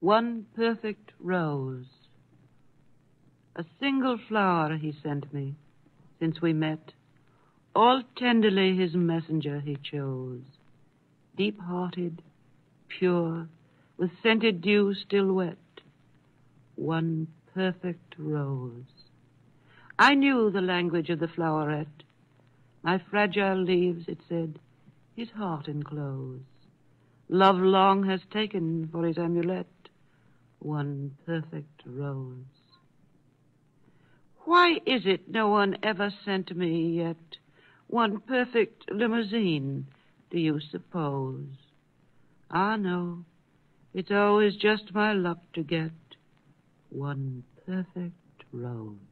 one perfect rose. A single flower he sent me, since we met, all tenderly his messenger he chose, deep-hearted, pure, with scented dew still wet, one perfect rose. I knew the language of the floweret, my fragile leaves, it said, his heart enclose. Love long has taken for his amulet, one perfect rose. Why is it no one ever sent me yet one perfect limousine, do you suppose? Ah, no, it's always just my luck to get one perfect rose.